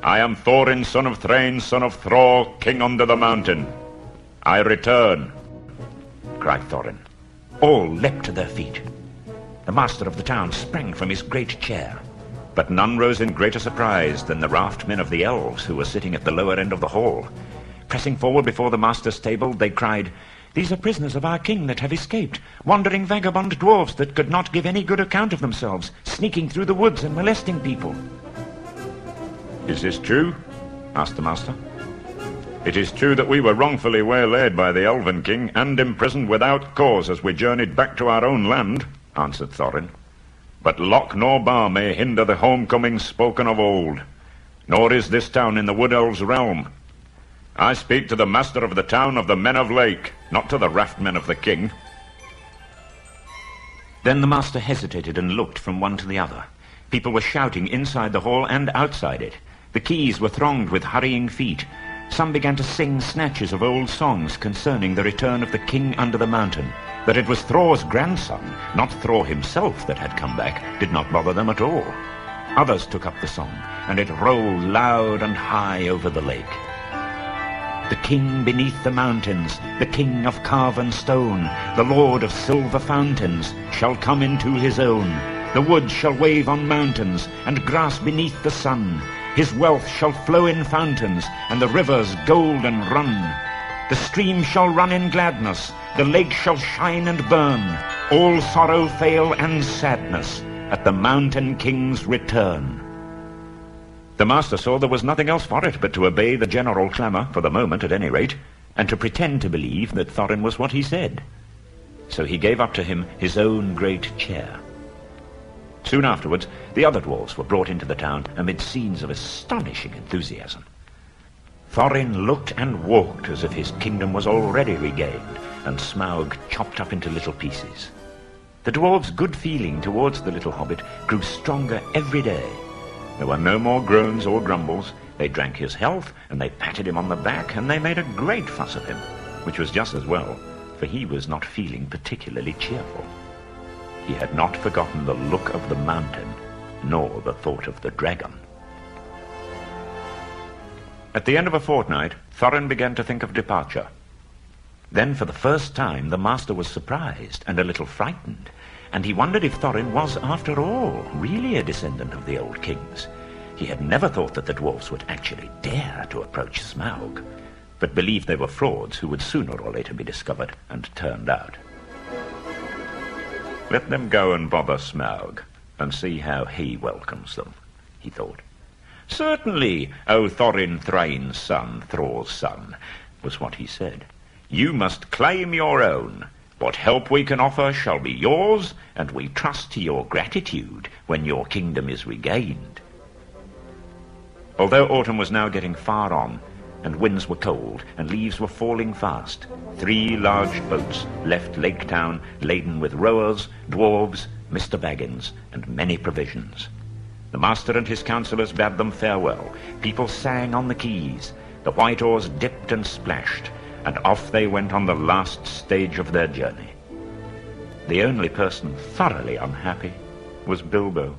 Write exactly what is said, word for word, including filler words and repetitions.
I am Thorin, son of Thrain, son of Thrór, king under the mountain. I return, cried Thorin. All leapt to their feet. The master of the town sprang from his great chair, but none rose in greater surprise than the raftmen of the elves who were sitting at the lower end of the hall. Pressing forward before the master's table, they cried, "These are prisoners of our king that have escaped, wandering vagabond dwarfs that could not give any good account of themselves, sneaking through the woods and molesting people." "Is this true?" asked the master. "It is true that we were wrongfully waylaid by the Elven King and imprisoned without cause as we journeyed back to our own land," answered Thorin. "But lock nor bar may hinder the homecoming spoken of old, nor is this town in the Wood Elves' realm. I speak to the master of the town of the Men of Lake, not to the raftmen of the king." Then the master hesitated and looked from one to the other. People were shouting inside the hall and outside it. The quays were thronged with hurrying feet. Some began to sing snatches of old songs concerning the return of the king under the mountain. That it was Thror's grandson, not Thrór himself, that had come back did not bother them at all. Others took up the song, and it rolled loud and high over the lake. The king beneath the mountains, the king of carven stone, the lord of silver fountains, shall come into his own. The woods shall wave on mountains, and grass beneath the sun. His wealth shall flow in fountains, and the rivers golden run. The stream shall run in gladness, the lake shall shine and burn, all sorrow, fail, and sadness, at the mountain king's return. The master saw there was nothing else for it but to obey the general clamour, for the moment at any rate, and to pretend to believe that Thorin was what he said. So he gave up to him his own great chair. Soon afterwards, the other dwarfs were brought into the town amid scenes of astonishing enthusiasm. Thorin looked and walked as if his kingdom was already regained, and Smaug chopped up into little pieces. The dwarves' good feeling towards the little hobbit grew stronger every day. There were no more groans or grumbles. They drank his health, and they patted him on the back, and they made a great fuss of him, which was just as well, for he was not feeling particularly cheerful. He had not forgotten the look of the mountain, nor the thought of the dragon. At the end of a fortnight, Thorin began to think of departure. Then for the first time the master was surprised and a little frightened, and he wondered if Thorin was, after all, really a descendant of the old kings. He had never thought that the dwarfs would actually dare to approach Smaug, but believed they were frauds who would sooner or later be discovered and turned out. "Let them go and bother Smaug, and see how he welcomes them," he thought. "Certainly, O Thorin Thrain's son, Thror's son," was what he said. "You must claim your own. What help we can offer shall be yours, and we trust to your gratitude when your kingdom is regained." Although autumn was now getting far on, and winds were cold, and leaves were falling fast, three large boats left Lake Town laden with rowers, dwarves, Mister Baggins, and many provisions. The master and his councillors bade them farewell. People sang on the quays. The white oars dipped and splashed, and off they went on the last stage of their journey. The only person thoroughly unhappy was Bilbo.